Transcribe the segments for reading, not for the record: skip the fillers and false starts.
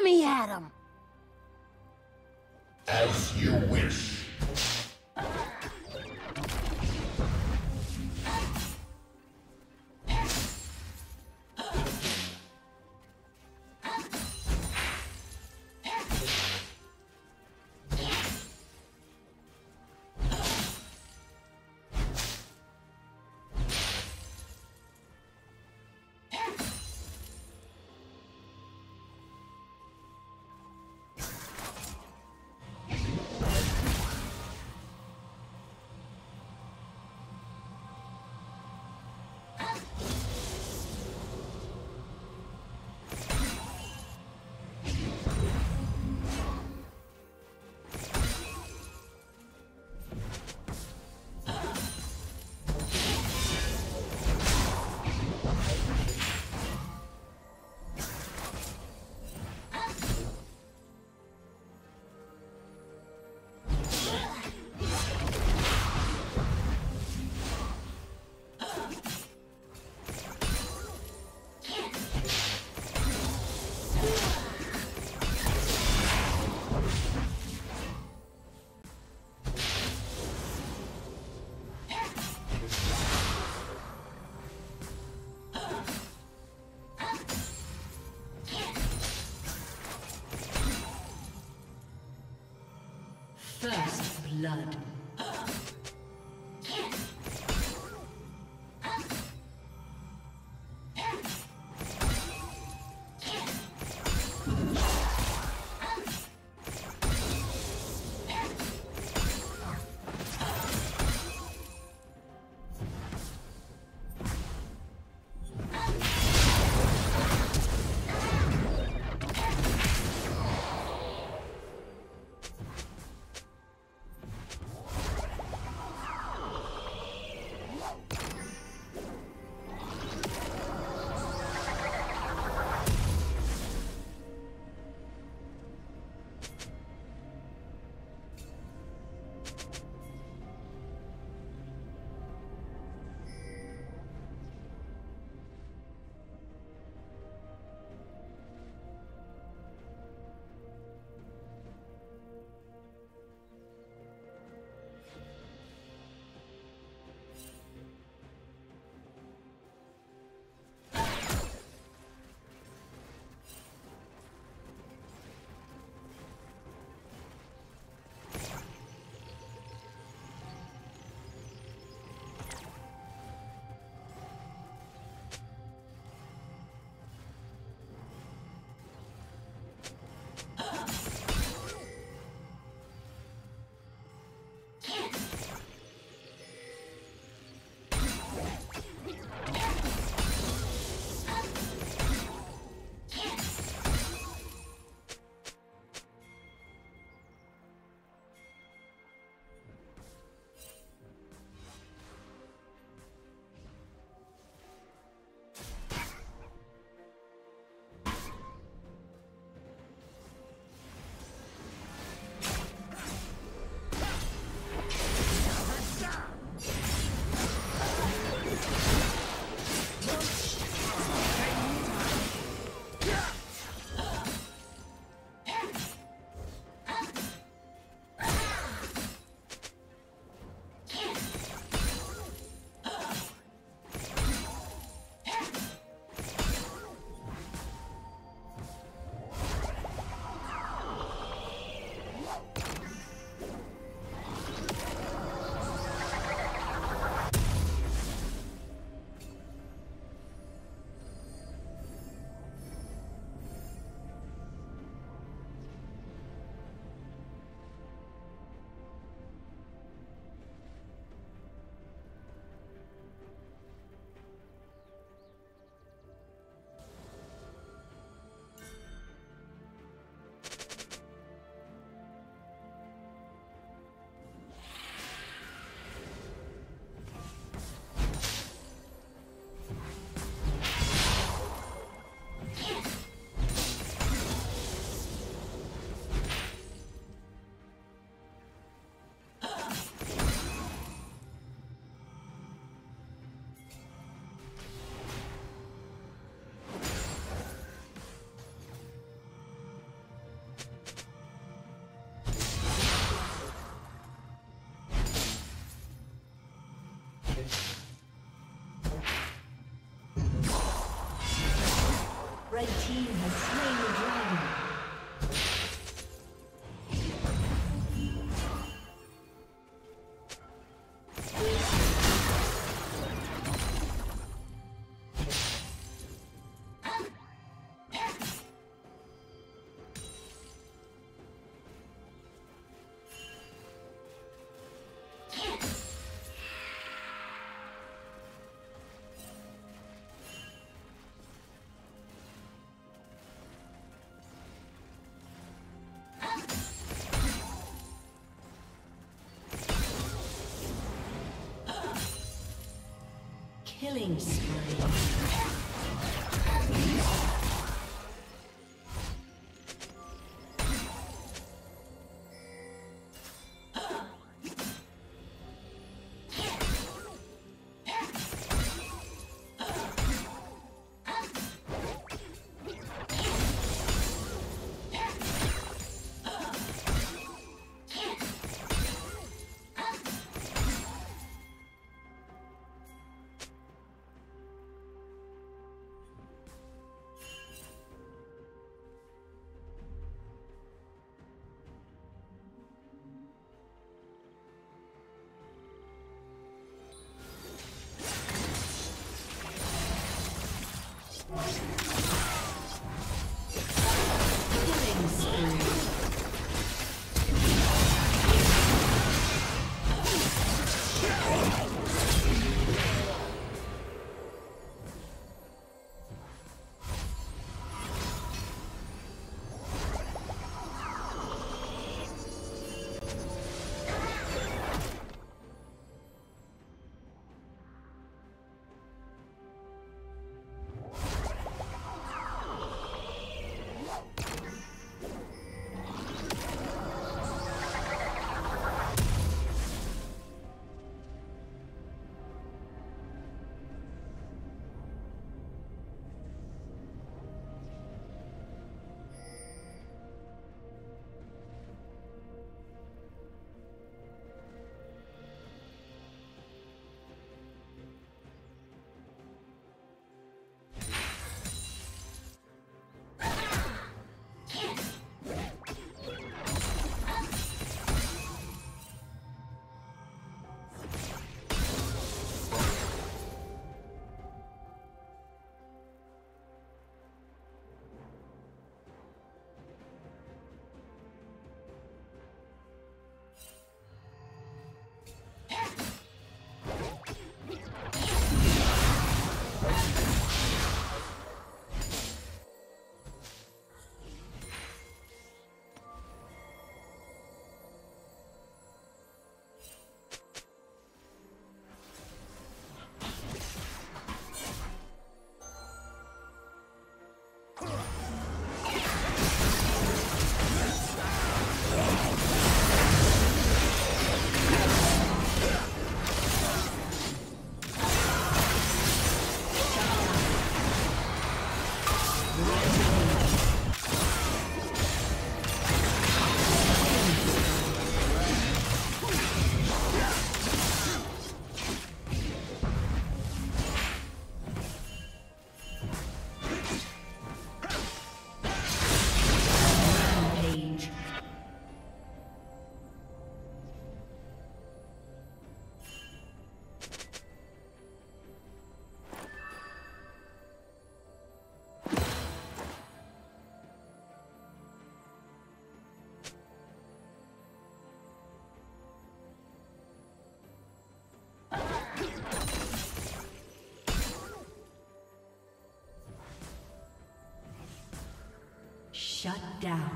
Let me at him! As you wish. First blood. team has slain the dragon. Killing spree. Shut down.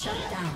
Shut down.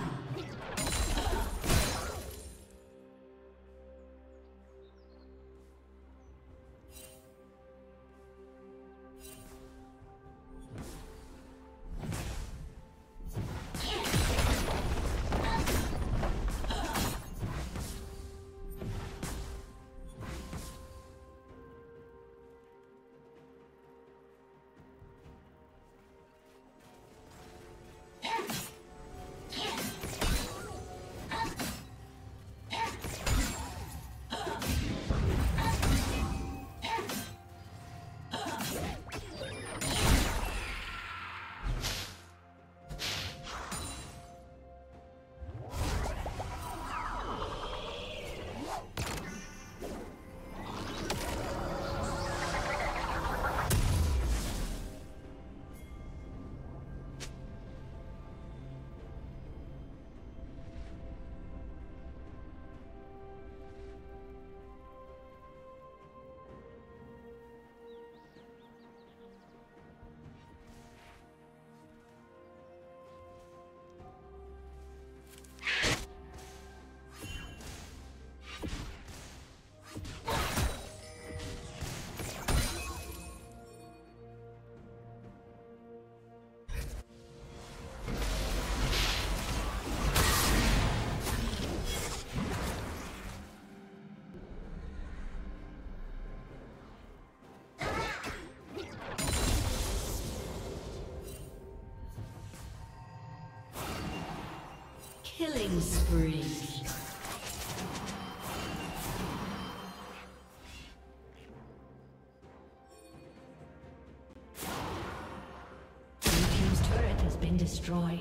Killing spree. Blue team's turret has been destroyed.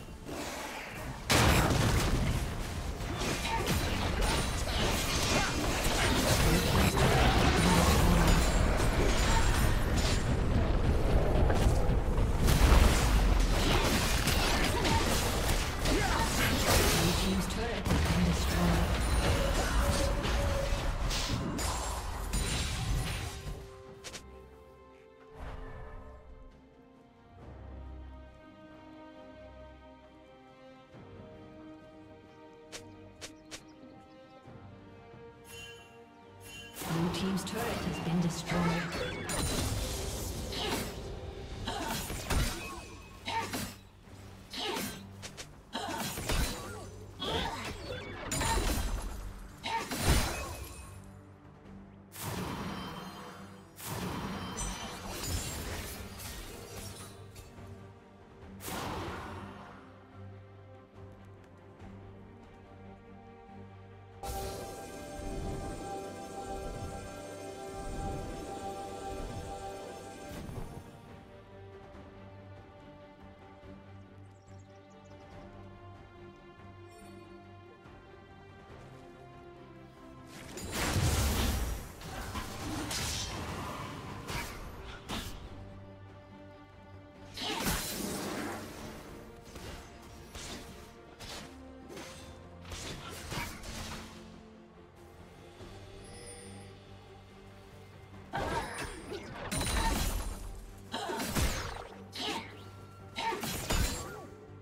Team's turret has been destroyed.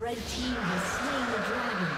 Red team has slain the dragon.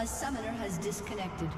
A summoner has disconnected.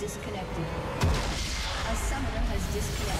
Disconnected. A summoner has disconnected.